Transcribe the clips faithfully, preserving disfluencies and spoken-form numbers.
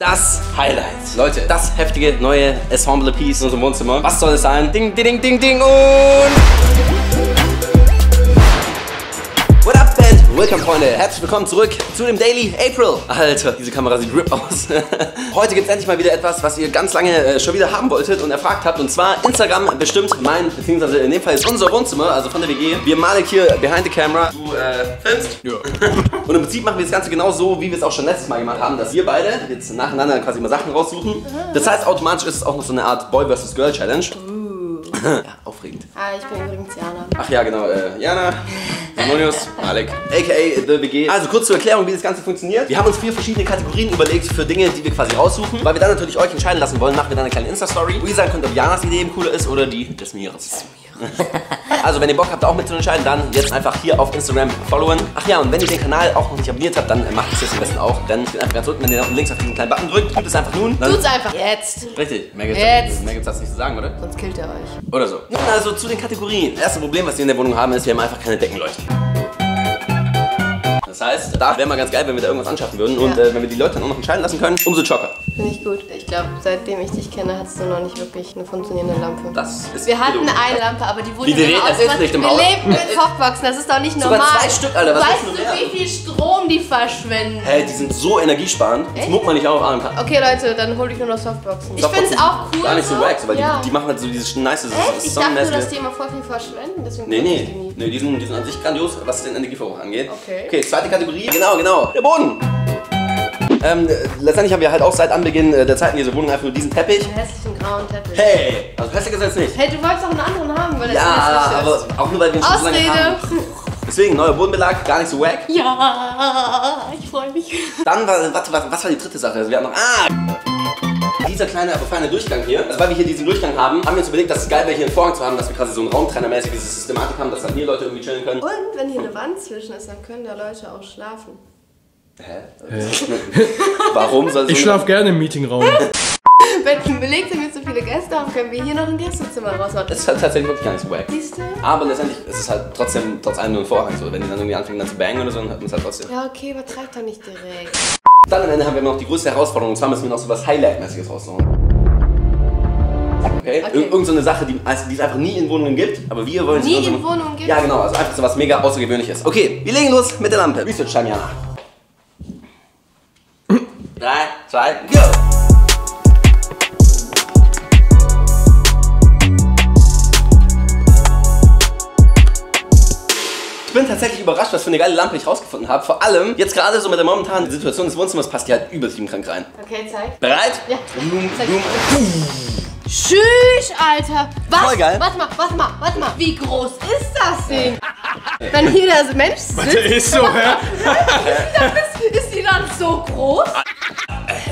Das Highlight. Leute, das heftige neue Ensemble-Piece in unserem Wohnzimmer. Was soll es sein? Ding, ding, ding, ding und... What up, Band? Willkommen, Freunde. Herzlich willkommen zurück zu dem Daily April. Alter, diese Kamera sieht rip aus. Heute gibt es endlich mal wieder etwas, was ihr ganz lange äh, schon wieder haben wolltet und erfragt habt. Und zwar Instagram bestimmt mein, beziehungsweise in dem Fall ist unser Wohnzimmer, also von der W G. Wir malen hier behind the camera. Du äh, filmst? Ja. Und im Prinzip machen wir das Ganze genau so, wie wir es auch schon letztes Mal gemacht haben, dass wir beide jetzt nacheinander quasi mal Sachen raussuchen. Das heißt, automatisch ist es auch noch so eine Art Boy versus Girl Challenge. Ja, aufregend. Ah, ich bin übrigens Jana. Ach ja, genau. Äh, Jana, Simonius, Alec, a k a. The W G. Also kurz zur Erklärung, wie das Ganze funktioniert. Wir haben uns vier verschiedene Kategorien überlegt für Dinge, die wir quasi raussuchen. Weil wir dann natürlich euch entscheiden lassen wollen, machen wir dann eine kleine Insta-Story, wo ihr sagen könnt, ob Janas Idee eben cooler ist oder die des Meeres. Also wenn ihr Bock habt, auch mit zu entscheiden, dann jetzt einfach hier auf Instagram followen. Ach ja, und wenn ihr den Kanal auch noch nicht abonniert habt, dann macht es jetzt am besten auch. Denn ich bin einfach ganz unten, wenn ihr unten links auf diesen kleinen Button drückt, tut es einfach nun. Tut's einfach jetzt. Richtig, mehr gibt's das nicht zu sagen, oder? Sonst killt er euch. Oder so. Nun also zu den Kategorien. Das erste Problem, was wir in der Wohnung haben, ist, wir haben einfach keine Deckenleuchten. Das heißt, da wäre mal ganz geil, wenn wir da irgendwas anschaffen würden. Ja. Und äh, wenn wir die Leute dann auch noch entscheiden lassen können, umso chocker. Finde ich gut. Ich glaube, seitdem ich dich kenne, hattest du noch nicht wirklich eine funktionierende Lampe. Das ist Wir hatten eine Lampe, aber die wurde die immer aus. Wir leben mit Popboxen, das ist doch nicht normal. Sogar zwei Stück, Alter. Was weißt du, mehr? Wie viel Strom die verschwenden? Hä, hey, die sind so energiesparend. Das muckt man nicht auch an. Okay, Leute, dann hol ich nur noch Softboxen. Ich finde es auch cool. Gar nicht so wack, weil ja. die, die machen halt so dieses nice... Ich dachte nur, dass die immer voll viel verschwenden. Deswegen nee, nee. Die nee, die sind, die sind an sich grandios, was den Energieverbrauch angeht. Okay. Okay, zweite Kategorie. Genau, genau. Der Boden. Ähm, letztendlich haben wir halt auch seit Anbeginn der Zeiten dieser Wohnung einfach nur diesen Teppich. Einen hässlichen grauen Teppich. Hey, also hässlich ist jetzt nicht. Hey, du wolltest auch einen anderen haben, weil das ja, ist aber ist. Auch nur, weil wir ihn schon so lange haben. Deswegen, neuer Bodenbelag, gar nicht so wack. Ja, ich freue mich. Dann, war, warte, was, was war die dritte Sache? Also wir haben noch... Ah! Dieser kleine, aber feine Durchgang hier, also weil wir hier diesen Durchgang haben, haben wir uns überlegt, dass es geil wäre, hier einen Vorhang zu haben, dass wir quasi so ein Raumtrennermäßig diese Systematik haben, dass dann hier Leute irgendwie chillen können. Und wenn hier eine Wand zwischen ist, dann können da Leute auch schlafen. Hä? Hä? Warum soll so Ich schlafe gerne im Meetingraum. Wenn belegt sind, wir so viele Gäste haben, können wir hier noch ein Gästezimmer rausmachen. Das ist halt tatsächlich wirklich gar nicht so wack. Siehst du? Aber letztendlich ist es halt trotzdem, trotz allem nur ein Vorhang so. Wenn die dann irgendwie anfangen dann zu bangen oder so, dann hört man es halt trotzdem. Ja, okay, übertreib doch nicht direkt. Dann am Ende haben wir noch die größte Herausforderung, und zwar müssen wir noch so was Highlight-mäßiges raussuchen. Okay? okay. Ir irgend so eine Sache, die, also, die es einfach nie in Wohnungen gibt, aber wir wollen... Nie in Wohnungen gibt? Ja genau, also einfach so was mega Außergewöhnliches. Okay, wir legen los mit der Lampe. Research-Time, Jana. drei, zwei, go! Ich bin tatsächlich überrascht, was für eine geile Lampe ich rausgefunden habe. Vor allem jetzt gerade so mit der momentanen Situation des Wohnzimmers passt die halt übelst krank rein. Okay, zeig. Bereit? Ja. Blum, zeig. Blum. Tschüss, Alter. Was? Voll geil. Warte mal, warte mal, warte mal. Wie groß ist das Ding? Wenn hier das Mensch sitzt. Warte, ist so, hä? ist, ist die Lampe so groß?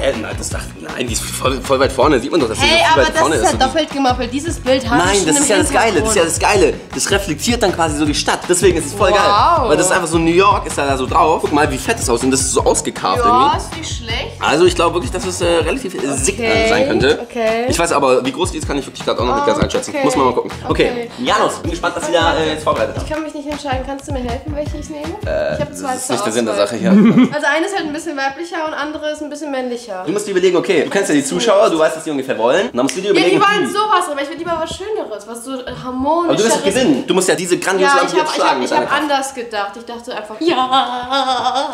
Hä, nein, das dachte ich, nein, die ist voll, voll weit vorne, sieht man doch, dass die hey, so weit vorne ist. Hey, aber das ist ja doppelt gemappelt, dieses Bild hat Nein, das ist ja das Geile, das ist ja das Geile. Das reflektiert dann quasi so die Stadt, deswegen ist es voll wow. geil. Weil das ist einfach so, New York ist ja da so drauf. Guck mal, wie fett das aussieht und das ist so ausgekarft ja, irgendwie. Ja, ist nicht schlecht. Also ich glaube wirklich, dass es äh, relativ okay. sick sein könnte. Okay. Ich weiß aber, wie groß die ist, kann ich wirklich gerade auch noch nicht ganz einschätzen. Okay. Muss man mal gucken. Okay, okay. Janus, bin gespannt, was sie da äh, jetzt vorbereitet haben. Ich kann mich nicht entscheiden, kannst du mir helfen, welche ich nehme? Äh, ich habe zwei. Das ist nicht der Sinn der Sache hier. Also eine ist halt ein bisschen weiblicher und andere ist ein bisschen männlicher. Du musst dir überlegen, okay, du kennst ja die Zuschauer, du weißt, was die ungefähr wollen. Dann musst du dir überlegen. Ja, die wollen sowas, aber ich will lieber was Schöneres, was so harmonisch. Aber du wirst doch gewinnen. Du musst ja diese grandiose Lampe jetzt schlagen. Ich habe anders gedacht. Ich dachte einfach, ja.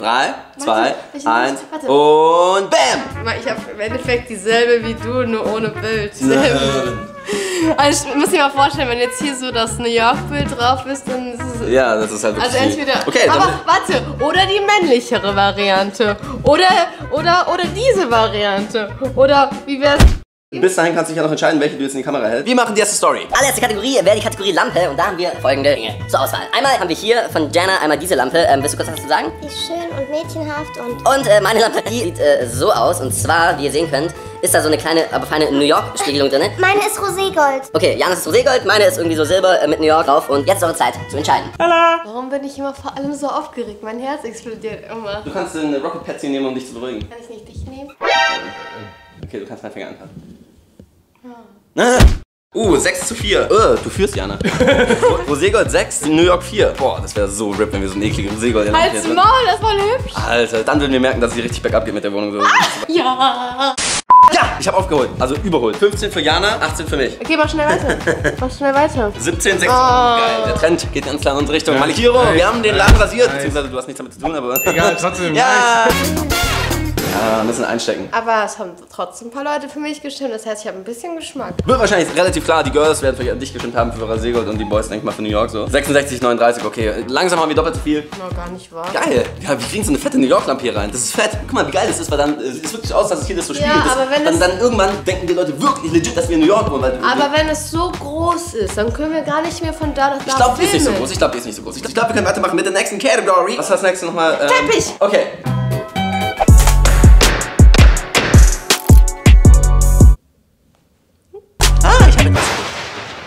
Drei, zwei, eins und bam! Ich habe im Endeffekt dieselbe wie du, nur ohne Bild. Also ich muss mir mal vorstellen, wenn jetzt hier so das New York-Bild drauf ist, dann ist es... Ja, das ist halt wirklich... Also entweder... Okay, aber warte, oder die männlichere Variante. Oder, oder, oder diese Variante. Oder wie wär's... Bis dahin kannst du dich ja noch entscheiden, welche du jetzt in die Kamera hältst. Wir machen die erste Story. Allererste Kategorie wäre die Kategorie Lampe und da haben wir folgende Dinge zur Auswahl. Einmal haben wir hier von Jana einmal diese Lampe. Ähm, willst du kurz was dazu sagen? Die ist schön und mädchenhaft und... Und äh, meine Lampe, die sieht äh, so aus und zwar, wie ihr sehen könnt, ist da so eine kleine, aber feine New York-Spiegelung drin. Meine ist Roségold. Okay, Janas ist Roségold, meine ist irgendwie so Silber äh, mit New York drauf. Und jetzt ist eure Zeit zu entscheiden. Hallo! Warum bin ich immer vor allem so aufgeregt? Mein Herz explodiert immer. Du kannst eine Rocket Patsy nehmen, um dich zu beruhigen. Kann ich nicht dich nehmen? Okay, du kannst meinen Finger anfassen. Ah. Ah. Uh, sechs zu vier. Uh, du führst, Jana. Roségold sechs, New York vier. Boah, das wäre so RIP, wenn wir so einen ekligen Roségold hätten. Halt's Maul, das war hübsch. Alter, dann würden wir merken, dass sie richtig bergab geht mit der Wohnung. So. Ja. Ja, ich habe aufgeholt. Also überholt. fünfzehn für Jana, achtzehn für mich. Okay, mach schnell weiter. Mach schnell weiter. siebzehn, sechzehn. Oh. Geil, der Trend geht ganz klar in unsere Richtung. Ja. MalleKiro, wir haben den Laden rasiert. Beziehungsweise du hast nichts damit zu tun, aber... Egal, trotzdem. Ja. Ja, müssen einstecken. Aber es haben trotzdem ein paar Leute für mich gestimmt, das heißt, ich habe ein bisschen Geschmack. Wird wahrscheinlich relativ klar, die Girls werden vielleicht an dich gestimmt haben für Roségold und die Boys, denke ich mal, für New York so. sechsundsechzig, neununddreißig, okay. Langsam haben wir doppelt so viel. Na, gar nicht wahr. Geil. Ja, wir kriegen so eine fette New York-Lampe hier rein. Das ist fett. Guck mal, wie geil das ist, weil dann äh, es wirklich aus, dass es hier das so spielt. Ja, aber das, wenn dann, es dann irgendwann denken die Leute wirklich legit, dass wir in New York wohnen. Weil aber wenn es so groß ist, dann können wir gar nicht mehr von da nach da. Ich glaube, die ist nicht so groß. Ich glaube, die ist nicht so groß. Ich glaube, glaub, wir können weitermachen mit der nächsten Category. Was ist das nächste nochmal? Ähm, Teppich. Okay.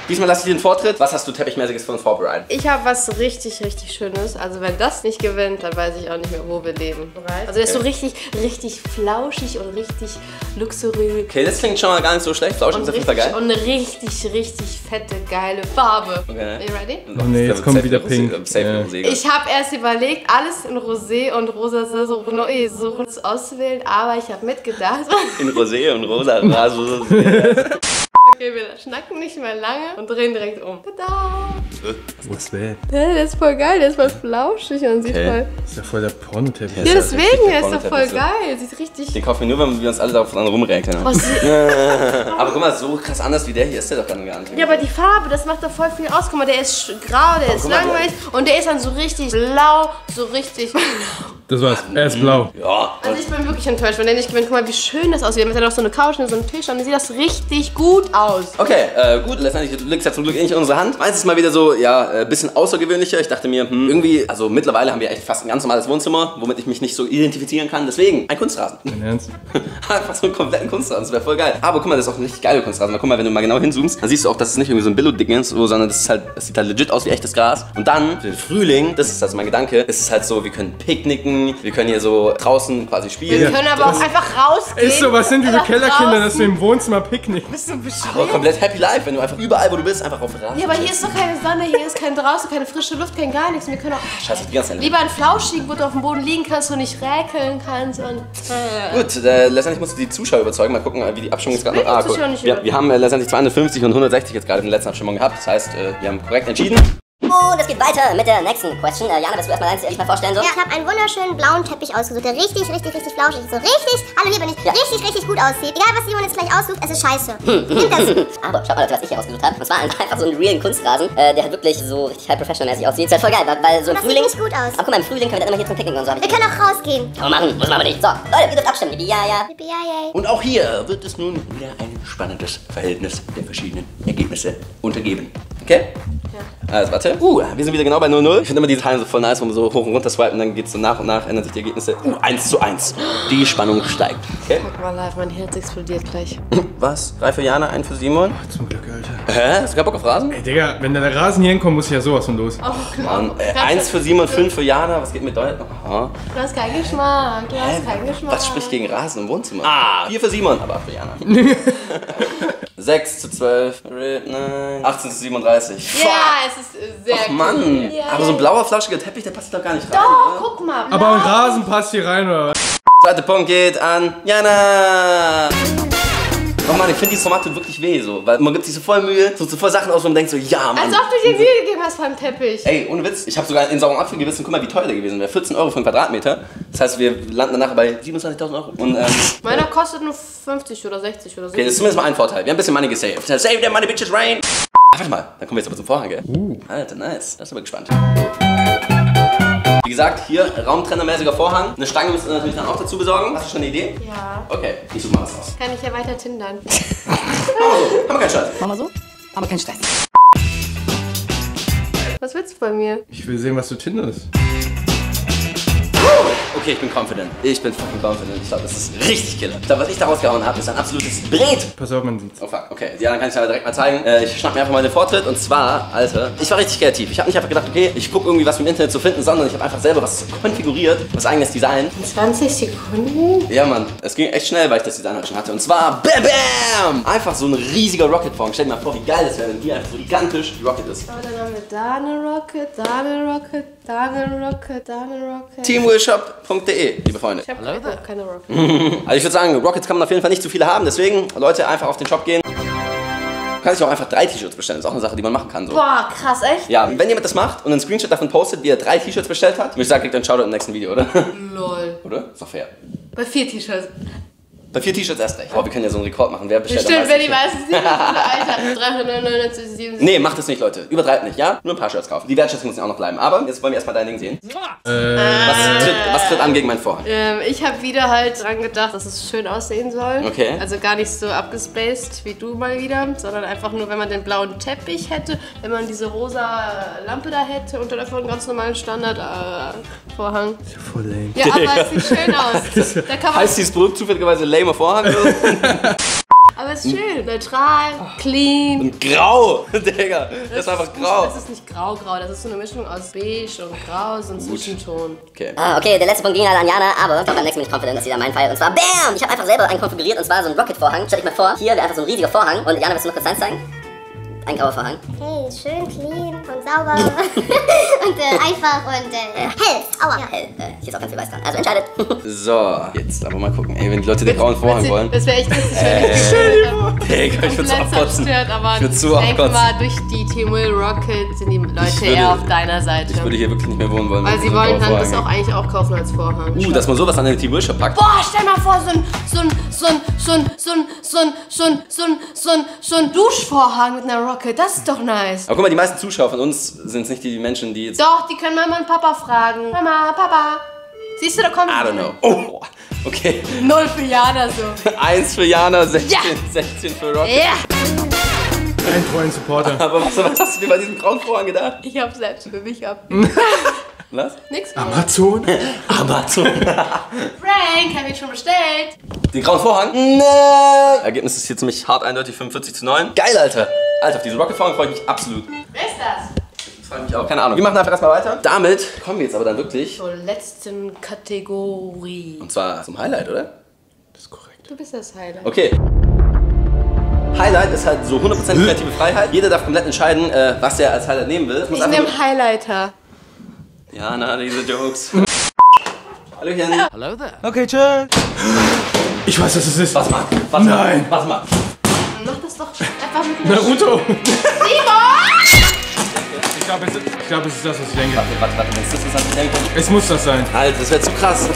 Diesmal lasse ich dir den Vortritt. Was hast du Teppichmäßiges für uns vorbereitet? Ich habe was richtig, richtig Schönes. Also wenn das nicht gewinnt, dann weiß ich auch nicht mehr, wo wir leben. Right. Also der ist so richtig, richtig flauschig und richtig luxuriös. Okay, das klingt schon mal gar nicht so schlecht. Flauschig und ist auf jeden Fall geil. Und eine richtig, richtig fette, geile Farbe. Okay. Are you ready? Oh, nee, jetzt kommt wieder Pink. Yeah. Ich habe erst überlegt, alles in Rosé und Rosa so auszuwählen, aber ich habe mitgedacht. In Rosé und Rosa. Okay, wir schnacken nicht mehr lange und drehen direkt um. Tada! Was ist das? Ja, der ist voll geil, der ist voll flauschig und sieht okay. voll... Das ist ja voll der Pornoteppich. Ja, deswegen, der ist doch voll geil. Sieht richtig... Den kaufen wir nur, wenn wir uns alle darauf rumreagieren. Aber guck mal, so krass anders wie der hier ist der doch gar nicht. Ja, aber die Farbe, das macht doch voll viel aus. Guck mal, der ist grau, der aber ist langweilig und der ist dann so richtig blau, so richtig... Das war's, er ist blau. Ja. Also ich bin wirklich enttäuscht, wenn der nicht gewinnt. Guck mal, wie schön das aussieht. Mit der noch so eine Couch und so einen Tisch und dann sieht das richtig gut aus. Okay, äh, gut, letztendlich liegt es ja zum Glück nicht in unserer Hand. Meins ist mal wieder so, ja, ein bisschen außergewöhnlicher. Ich dachte mir, hm, irgendwie, also mittlerweile haben wir echt fast ein ganz normales Wohnzimmer, womit ich mich nicht so identifizieren kann. Deswegen, ein Kunstrasen. Dein Ernst? Einfach so einen kompletten Kunstrasen, das wäre voll geil. Aber guck mal, das ist auch ein richtig geiler Kunstrasen. Guck mal, wenn du mal genau hinzoomst, dann siehst du auch, dass es nicht irgendwie so ein Billo-Dicken ist, sondern das, ist halt, das sieht halt legit aus wie echtes Gras. Und dann, für den Frühling, das ist also mein Gedanke, es ist halt so, wir können picknicken, wir können hier so draußen quasi spielen. Wir können aber das auch einfach rausgehen. Ist so, was sind diese Kellerkinder, dass wir im Wohnzimmer picknicken? Bist du bescheuert? Aber komplett happy life, wenn du einfach überall, wo du bist, einfach auf Rasen. Ja, aber hier ist doch keine Sonne. Hier ist kein draußen, keine frische Luft, kein gar nichts. Wir können auch Scheiße, die ganze lieber einen Flauschigen, wo du auf dem Boden liegen kannst und nicht räkeln kannst. Und, äh. Gut, äh, letztendlich musst du die Zuschauer überzeugen. Mal gucken, wie die Abstimmung ist gerade noch. Ah, cool. wir, wir haben äh, letztendlich zweihundertfünfzig und hundertsechzig jetzt gerade in der letzten Abstimmung gehabt. Das heißt, äh, wir haben korrekt entschieden. Und es geht weiter mit der nächsten Question. Äh, Jana, willst du erstmal eins ehrlich mal vorstellen? So? Ja, ich habe einen wunderschönen blauen Teppich ausgesucht, der richtig, richtig, richtig flauschig ist. So richtig, hallo hier bin ich, ja. richtig, richtig gut aussieht. Egal, was Simon jetzt gleich aussucht, es ist scheiße. Hm. Nimmt das. Aber schaut mal, Leute, was ich hier ausgesucht habe. Und zwar einfach so einen realen Kunstrasen, äh, der halt wirklich so richtig halb professionalmäßig aussieht. Ist halt voll geil, weil, weil so im Frühling... Das sieht nicht gut aus. Aber guck mal, im Frühling können wir dann immer hier zum Picknick und so. Wir können auch rausgehen. Kann man machen, muss man aber nicht. So, Leute, wir dürfen abstimmen. Ja, ja. Und auch hier wird es nun wieder ein spannendes Verhältnis der verschiedenen Ergebnisse untergeben. Okay? Ja. Also, warte. Uh, wir sind wieder genau bei null null. Ich finde immer die Zahlen so voll nice, wo man so hoch und runter swipen, dann geht es so nach und nach, ändern sich die Ergebnisse. Uh, eins zu eins. Die Spannung steigt. Okay? Fuck my life, mein Herz explodiert gleich. Was? Drei für Jana, ein für Simon? Oh, zum Glück, Alter. Hä? Hast du gar Bock auf Rasen? Ey, Digga, wenn da der Rasen hier hinkommt, muss ich ja sowas von los. Oh, Mann. Äh, eins für Simon, fünf für Jana. Was geht mit Deutsch? Oh. Du hast keinen Geschmack. Du hast keinen Geschmack. Was spricht gegen Rasen im Wohnzimmer? Ah, vier für Simon, aber acht für Jana. sechs zu zwölf, achtzehn zu siebenunddreißig. Ja, es ist sehr cool. Mann, ja. Aber so ein blauer, flauschiger Teppich, der passt doch gar nicht rein. Doch, oder? Guck mal. Blau. Aber ein Rasen passt hier rein, oder? Zweiter Punkt geht an Jana. Oh Mann, ich finde die Tomate wirklich weh, so, weil man gibt sich so voll Mühe, so, so voll Sachen aus, wo man denkt so, ja, Mann. Als ob du dir Mühe gegeben hast beim Teppich. Ey, ohne Witz, ich habe sogar in sauren Apfel gewissen, guck mal, wie teuer der gewesen wäre, vierzehn Euro für einen Quadratmeter. Das heißt, wir landen danach bei siebenundzwanzigtausend Euro. Und, ähm, meiner kostet nur fünfzig oder sechzig oder so. Okay, das ist zumindest mal ein Vorteil, wir haben ein bisschen Money gesaved. Save the money, bitches, rain! Ach, warte mal, dann kommen wir jetzt aber zum Vorhang, gell? Uh. Alter, nice, das ist aber gespannt. Wie gesagt, hier raumtrennermäßiger Vorhang. Eine Stange müsst ihr natürlich dann auch dazu besorgen. Hast du schon eine Idee? Ja. Okay, ich suche mal was aus. Kann ich ja weiter tindern. Machen wir so, haben wir keinen Stress. Machen wir so, haben wir keinen Stress. Was willst du bei mir? Ich will sehen, was du tinderst. Okay, ich bin confident. Ich bin fucking confident. Ich glaube, das ist richtig killer. Ich glaube, was ich da rausgehauen habe, ist ein absolutes Brett. Pass auf, man sieht's. Oh fuck, okay. Ja, dann kann ich es direkt mal zeigen. Äh, ich schnapp mir einfach mal den Vortritt. Und zwar, Alter, ich war richtig kreativ. Ich habe nicht einfach gedacht, okay, ich gucke irgendwie was im Internet zu finden, sondern ich habe einfach selber was konfiguriert. Was eigenes Design. In zwanzig Sekunden? Ja, Mann. Es ging echt schnell, weil ich das Design halt schon hatte. Und zwar, bam, bam! Einfach so ein riesiger Rocket-Form. Stell dir mal vor, wie geil das wäre, wenn die einfach so gigantisch die Rocket ist. Aber dann haben wir da eine Rocket, da eine Rocket, da eine Rocket, da eine Rocket. Team Will Shop punkt de, liebe Freunde. Ich hab Hello keine, keine Rocket. Also ich würde sagen, Rockets kann man auf jeden Fall nicht zu viele haben, deswegen Leute einfach auf den Shop gehen. Du kannst dich auch einfach drei T-Shirts bestellen, das ist auch eine Sache, die man machen kann. So. Boah, krass, echt? Ja, wenn jemand das macht und einen Screenshot davon postet, wie er drei T-Shirts bestellt hat, würde ich sagen, kriegt einen Shoutout im nächsten Video, oder? Lol. Oder? Ist doch fair. Bei vier T-Shirts. Bei vier T-Shirts erst recht. Boah, wir können ja so einen Rekord machen. Wer bestellt Bestimmt, wer die meisten T-Shirts Alter, dreihundertneunundneunzig. Nee, macht das nicht, Leute. Übertreibt nicht, ja? Nur ein paar Shirts kaufen. Die Wertschätzung muss ja auch noch bleiben. Aber jetzt wollen wir erstmal dein Ding sehen. Äh. Was, tritt, was tritt an gegen meinen Vorhang? Ähm, ich habe wieder halt dran gedacht, dass es schön aussehen soll. Okay. Also gar nicht so abgespaced wie du mal wieder, sondern einfach nur, wenn man den blauen Teppich hätte, wenn man diese rosa Lampe da hätte und dann einfach einen ganz normalen Standard-Vorhang. Äh, ist ja voll lame. Ja, aber es sieht schön aus. Da kann man heißt dieses Produkt zufälligerweise lame? Vorhang. Aber es ist schön, neutral, clean. Und grau, Digga. Das, das ist einfach grau. Das ist nicht grau-grau, das ist so eine Mischung aus beige und grau, so ein Zwischenton. Okay. Ah, okay, der letzte Punkt ging leider an Jana, aber ich glaube, beim nächsten Mal bin ich confident, das ist wieder mein Fall. Und zwar, bam! Ich habe einfach selber einen konfiguriert, und zwar so einen Rocket-Vorhang. Stell dich mal vor, hier wäre einfach so ein riesiger Vorhang. Und Jana, willst du noch kurz eins zeigen? Ein grauer Vorhang. Okay, schön clean und sauber und äh, einfach und äh, hell. Aua. Ja, hell. Äh, hier ist auch ganz viel weiß dran. Also entscheidet. So, jetzt aber mal gucken. Ey, wenn die Leute den grauen Vorhang wollen. Das wäre echt lustig, wenn ich geschüttelt hätte. Digga, ich würde zu abkotzen. Ich würde zu abkotzen. Mal durch die Team Will Rocket sind die Leute eher auf deiner Seite. Ich würde hier wirklich nicht mehr wohnen wollen. Weil sie wollen dann das auch eigentlich auch kaufen als Vorhang. Uh, dass man sowas an den Team Will Shop packt. Boah, stell mal vor, so ein, so ein, so ein, so ein, so ein, so ein, so ein, so ein, so ein, so ein Duschvorhang mit einer Rocket. Okay, das ist doch nice. Aber guck mal, die meisten Zuschauer von uns sind es nicht die Menschen, die jetzt... Doch, die können Mama und Papa fragen. Mama, Papa. Siehst du, da kommt... I don't know. Oh, okay. Null für Jana so. Eins für Jana, sechzehn, yeah. sechzehn für Rocket. Yeah. Ein treuen Supporter. Aber was, was hast du dir bei diesem grauen Vorhang gedacht? Ich hab's selbst für mich ab. Was? Nix. Amazon? Amazon. Frank, hab ich schon bestellt. Den grauen Vorhang? Nee. Ergebnis ist hier ziemlich hart eindeutig, fünfundvierzig zu neun. Geil, Alter. Alter, auf diese Rocket-Vorhang freue ich mich absolut. Wer ist das? Das freut mich auch. Keine Ahnung. Wir machen einfach erstmal weiter. Damit kommen wir jetzt aber dann wirklich zur letzten Kategorie. Und zwar zum Highlight, oder? Das ist korrekt. Du bist das Highlight. Okay. Highlight ist halt so hundert Prozent kreative Freiheit. Jeder darf komplett entscheiden, was er als Highlight nehmen will. Ich nehme Highlighter. Ja, na, diese Jokes. Hallöchen. Hello there. Okay, tschüss. Ich weiß, was es ist. Was mal. Was Nein. Mal. Was mal. Mach das doch einfach mit mir. Naruto. Simon! Ich glaube, es, glaub, es ist das, was ich denke. Warte, warte, warte. Ist das, was ich denke? Es muss das sein. Alter, das wäre zu krass.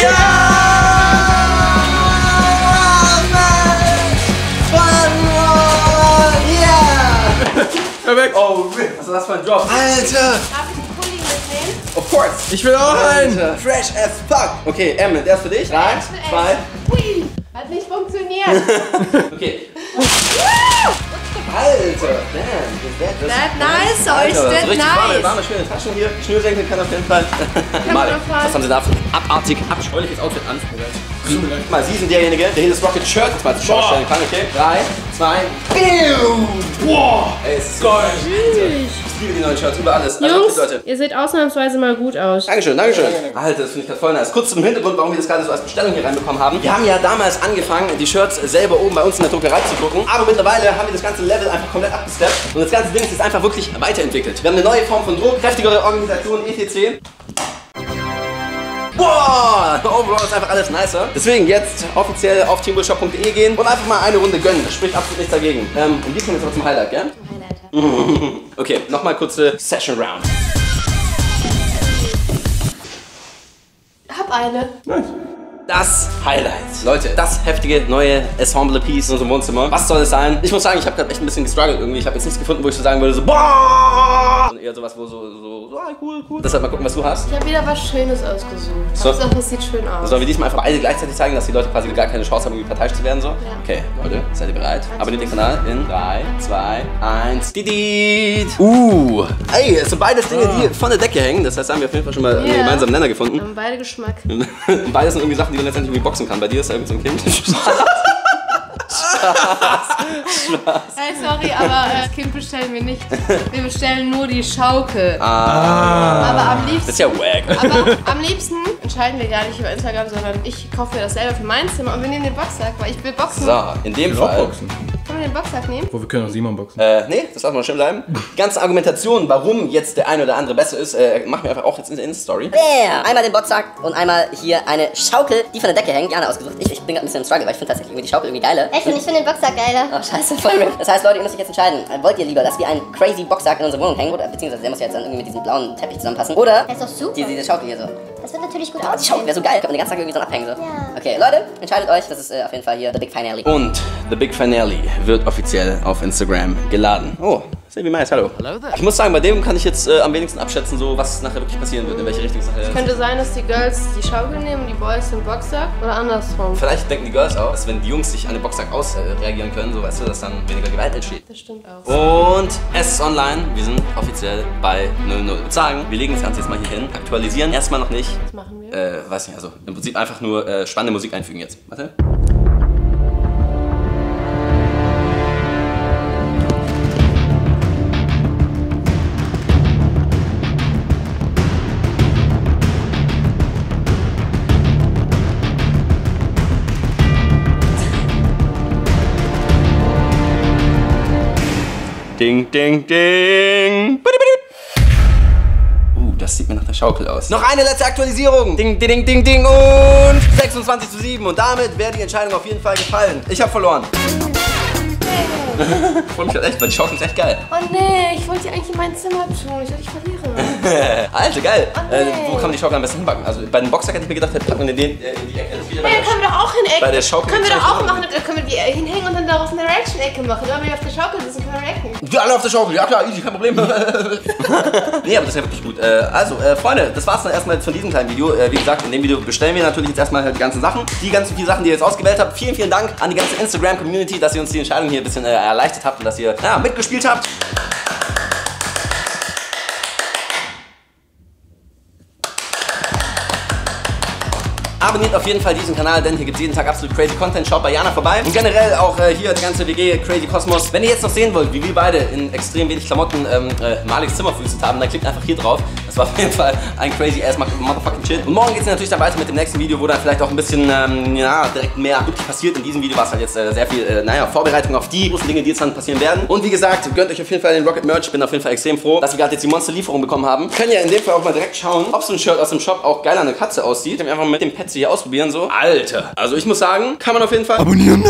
Ja! Weg. Oh, was ist das für ein Job? Alter! Darf ich den Pulli mitnehmen? Of course! Ich will auch einen! Fresh as fuck! Okay, Emma, der ist für dich. drei, zwei. Hui! Hat nicht funktioniert! Okay. Alter! Damn! That nice! Alter, so that nice! Warme, warme, schöne Taschen hier. Schnürsenkel kann auf jeden Fall. Mal, was haben sie da für ein abartig abscheuliches Outfit an? Guck mal, sie sind derjenige, der hier das Rocket-Shirt jetzt mal zur Schau stellen kann. Okay, drei, zwei, BIM! Wow! Ey, es ist geil! Ich liebe die neuen Shirts über alles. Also, Jungs, Leute, ihr seht ausnahmsweise mal gut aus. Dankeschön, Dankeschön. Alter, das finde ich gerade voll nice. Kurz zum Hintergrund, warum wir das gerade so als Bestellung hier reinbekommen haben. Wir haben ja damals angefangen, die Shirts selber oben bei uns in der Druckerei zu drucken. Aber mittlerweile haben wir das ganze Level einfach komplett abgesteppt. Und das ganze Ding ist jetzt einfach wirklich weiterentwickelt. Wir haben eine neue Form von Druck, kräftigere Organisation, et cetera. Wow, overall ist einfach alles nicer. Deswegen jetzt offiziell auf team will shop punkt de gehen und einfach mal eine Runde gönnen. Das spricht absolut nichts dagegen. Ähm, und wir kommen jetzt aber zum Highlight, gell? Zum Highlight. Okay, nochmal kurze Session Round. Hab eine. Nice. das Highlight. Leute, das heftige neue Ensemble-Piece in unserem Wohnzimmer. Was soll es sein? Ich muss sagen, ich habe gerade echt ein bisschen gestruggelt irgendwie. Ich habe jetzt nichts gefunden, wo ich so sagen würde, so boah! Und eher sowas, wo so, so, so ah, cool, cool. Deshalb mal gucken, was du hast. Ich habe wieder was Schönes ausgesucht. So. Hauptsache, es sieht schön aus. Sollen wir diesmal einfach beide gleichzeitig zeigen, dass die Leute quasi gar keine Chance haben, irgendwie parteiisch zu werden? So? Ja. Okay, Leute, seid ihr bereit? Abonniert den Kanal in drei, zwei, eins. Didit! Uh! Ey, es sind beides Dinge, die von der Decke hängen. Das heißt, da haben wir auf jeden Fall schon mal einen gemeinsamen Nenner gefunden. Wir haben beide Geschmack. Beides sind irgendwie Sachen, die man letztendlich irgendwie boxen kann. Bei dir ist er mit so einem Kind. Spaß. Hey, sorry, aber das Kind bestellen wir nicht. Wir bestellen nur die Schaukel. Ah. Aber am liebsten. Das ist ja wack. Aber am liebsten entscheiden wir gar nicht über Instagram, sondern ich kaufe mir das selber für mein Zimmer und wir nehmen den Boxsack, weil ich will boxen. So, in dem Fall. Können wir den Boxsack nehmen? Wo wir können auch Simon boxen. Äh, nee, das lassen wir schön bleiben. Die ganze Argumentation, warum jetzt der eine oder andere besser ist, äh, machen wir einfach auch jetzt in der Insta-Story. Yeah. Einmal den Boxsack und einmal hier eine Schaukel, die von der Decke hängt. Jana ausgesucht. Ich, ich bin gerade ein bisschen im Struggle, weil ich finde tatsächlich irgendwie die Schaukel irgendwie geiler. Echt? Und ich finde den Boxsack geiler. Oh, scheiße, voll RIP. Das heißt, Leute, ihr müsst euch jetzt entscheiden. Wollt ihr lieber, dass wir einen crazy Boxsack in unsere Wohnung hängen? Oder, beziehungsweise der muss ja jetzt dann irgendwie mit diesem blauen Teppich zusammenpassen. Oder das ist doch super. Diese, diese Schaukel hier so. Das wird natürlich gut aussehen. Die Schaukel wäre so geil. Kann man den ganzen Tag irgendwie so abhängen. So. Ja. Okay, Leute, entscheidet euch. Das ist äh, auf jeden Fall hier The Big Finale. Und The Big Finale wird offiziell auf Instagram geladen. Oh, Sebi Mais, hallo. Hallo da. Ich muss sagen, bei dem kann ich jetzt äh, am wenigsten abschätzen, so was nachher wirklich passieren wird, in welche Richtung es nachher ist. Könnte sein, dass die Girls die Schaukel nehmen und die Boys den Boxsack oder andersrum. Vielleicht denken die Girls auch, dass wenn die Jungs sich an den Boxsack ausreagieren äh, können, so weißt du, dass dann weniger Gewalt entsteht. Das stimmt auch. Und es ist online. Wir sind offiziell bei null null. Ich würde sagen, wir legen das Ganze jetzt mal hier hin. Aktualisieren erstmal noch nicht. Was machen wir? Äh, weiß nicht, also im Prinzip einfach nur äh, spannende Musik einfügen jetzt. Warte. Ding, ding, ding. Uh, das sieht mir nach der Schaukel aus. Noch eine letzte Aktualisierung. Ding, ding, ding, ding und sechsundzwanzig zu sieben. Und damit wäre die Entscheidung auf jeden Fall gefallen. Ich habe verloren. Ich freue mich halt echt, weil die Schaukel ist echt geil. Oh nee, ich wollte die eigentlich in mein Zimmer tun. Ich dachte, ich verliere. Alter, geil. Oh nee. äh, wo kann man die Schaukel am besten hinbacken? Also bei dem Boxsack hätte ich mir gedacht, packen wir den äh, in die Ecke. Hey, können Sch wir doch auch hinecken. Bei der Schaukel können wir doch auch machen. Können wir die hinhängen und dann daraus eine Reaction-Ecke machen. Oder wenn wir auf der Schaukel sitzen, können wir reacken. Wir alle auf der Schaukel. Ja klar, easy, kein Problem. Nee, aber das ist ja wirklich gut. Äh, also, äh, Freunde, das war's dann erstmal jetzt von diesem kleinen Video. Äh, wie gesagt, in dem Video bestellen wir natürlich jetzt erstmal halt die ganzen Sachen. Die ganzen vielen Sachen, die ihr jetzt ausgewählt habt. Vielen, vielen Dank an die ganze Instagram-Community, dass ihr uns die Entscheidung hier ein bisschen äh, erleichtert habt und dass ihr ja, mitgespielt habt. Abonniert auf jeden Fall diesen Kanal, denn hier gibt es jeden Tag absolut crazy Content. Schaut bei Jana vorbei. Und generell auch äh, hier die ganze W G Crazy Cosmos. Wenn ihr jetzt noch sehen wollt, wie wir beide in extrem wenig Klamotten ähm, äh, Maliks Zimmer verwüstet haben, dann klickt einfach hier drauf. Das war auf jeden Fall ein crazy ass motherfucking shit. Und morgen geht es natürlich dann weiter mit dem nächsten Video, wo dann vielleicht auch ein bisschen, ähm, ja, direkt mehr wirklich passiert. In diesem Video war es halt jetzt äh, sehr viel, äh, naja, Vorbereitung auf die großen Dinge, die jetzt dann passieren werden. Und wie gesagt, gönnt euch auf jeden Fall den Rocket Merch. Bin auf jeden Fall extrem froh, dass wir gerade jetzt die Monster-Lieferung bekommen haben. Können ja in dem Fall auch mal direkt schauen, ob so ein Shirt aus dem Shop auch geil an eine Katze aussieht. Einfach mit dem Pet hier ausprobieren, so. Alter. Also ich muss sagen, kann man auf jeden Fall abonnieren.